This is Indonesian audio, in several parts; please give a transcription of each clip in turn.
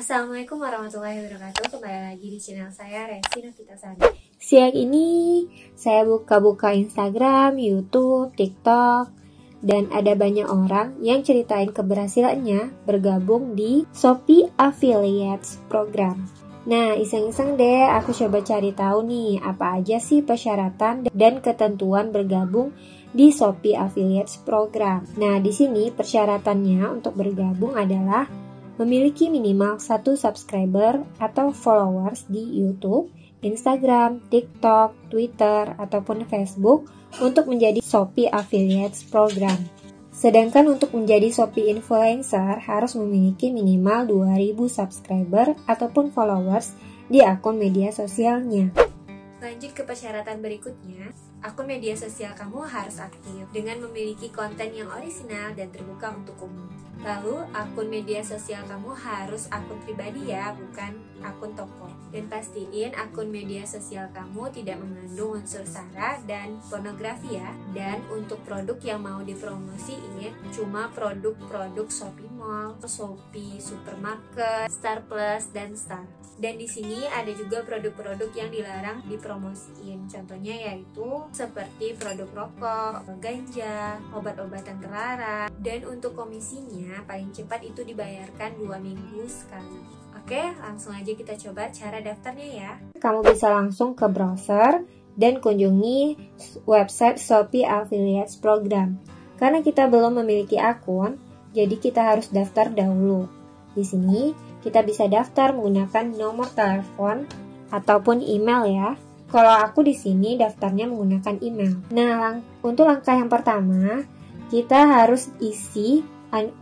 Assalamualaikum warahmatullahi wabarakatuh. Kembali lagi di channel saya, Resi Ns. Siang ini saya buka-buka Instagram, YouTube, TikTok, dan ada banyak orang yang ceritain keberhasilannya bergabung di Shopee Affiliates Program. Nah, iseng-iseng deh aku coba cari tahu nih apa aja sih persyaratan dan ketentuan bergabung di Shopee Affiliates Program. Nah, di sini persyaratannya untuk bergabung adalah memiliki minimal 1 subscriber atau followers di YouTube, Instagram, TikTok, Twitter, ataupun Facebook untuk menjadi Shopee Affiliates Program. Sedangkan untuk menjadi Shopee Influencer harus memiliki minimal 2.000 subscriber ataupun followers di akun media sosialnya. Lanjut ke persyaratan berikutnya, akun media sosial kamu harus aktif dengan memiliki konten yang orisinal dan terbuka untuk umum. Lalu, akun media sosial kamu harus akun pribadi ya, bukan akun toko. Dan pastiin akun media sosial kamu tidak mengandung unsur sara dan pornografi ya. Dan untuk produk yang mau dipromosiin cuma produk-produk Shopee Mall, Shopee Supermarket, Star Plus, dan Star. Dan di sini ada juga produk-produk yang dilarang dipromosiin. Contohnya yaitu seperti produk rokok, ganja, obat-obatan terlarang. Dan untuk komisinya paling cepat itu dibayarkan 2 minggu sekali. Oke, langsung aja kita coba cara daftarnya ya. Kamu bisa langsung ke browser dan kunjungi website Shopee Affiliates Program. Karena kita belum memiliki akun, jadi kita harus daftar dahulu. Di sini kita bisa daftar menggunakan nomor telepon ataupun email ya. Kalau aku di sini daftarnya menggunakan email. Nah, untuk langkah yang pertama, kita harus isi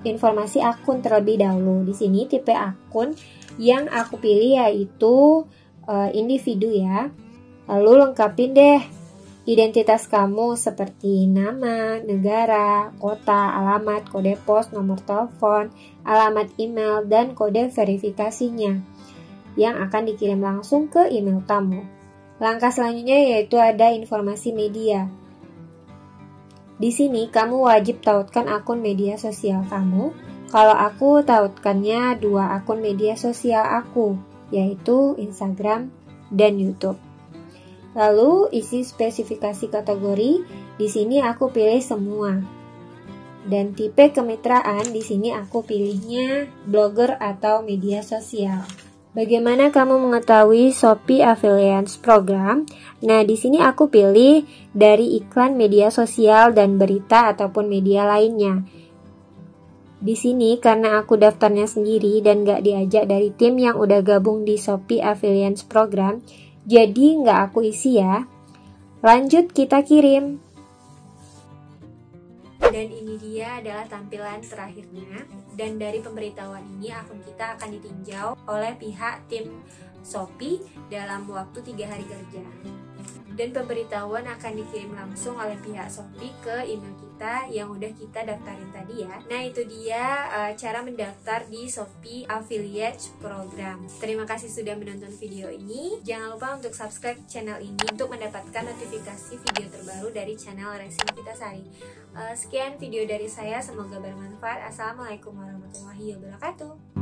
informasi akun terlebih dahulu. Di sini tipe akun yang aku pilih yaitu individu ya. Lalu lengkapin deh identitas kamu seperti nama, negara, kota, alamat, kode pos, nomor telepon, alamat email, dan kode verifikasinya yang akan dikirim langsung ke email kamu. Langkah selanjutnya yaitu ada informasi media. Di sini kamu wajib tautkan akun media sosial kamu. Kalau aku tautkannya 2 akun media sosial aku, yaitu Instagram dan YouTube. Lalu isi spesifikasi kategori. Di sini aku pilih semua. Dan tipe kemitraan di sini aku pilihnya blogger atau media sosial. Bagaimana kamu mengetahui Shopee Affiliates Program? Nah, di sini aku pilih dari iklan media sosial dan berita ataupun media lainnya. Di sini karena aku daftarnya sendiri dan gak diajak dari tim yang udah gabung di Shopee Affiliates Program, jadi gak aku isi ya. Lanjut kita kirim. Dan ini dia adalah tampilan terakhirnya. Dan dari pemberitahuan ini akun kita akan ditinjau oleh pihak tim Shopee dalam waktu 3 hari kerja. Dan pemberitahuan akan dikirim langsung oleh pihak Shopee ke email kita yang udah kita daftarin tadi ya. Nah, itu dia cara mendaftar di Shopee Affiliates Program. Terima kasih sudah menonton video ini. Jangan lupa untuk subscribe channel ini untuk mendapatkan notifikasi video terbaru dari channel Resi Ns. Sekian video dari saya, semoga bermanfaat. Assalamualaikum warahmatullahi wabarakatuh.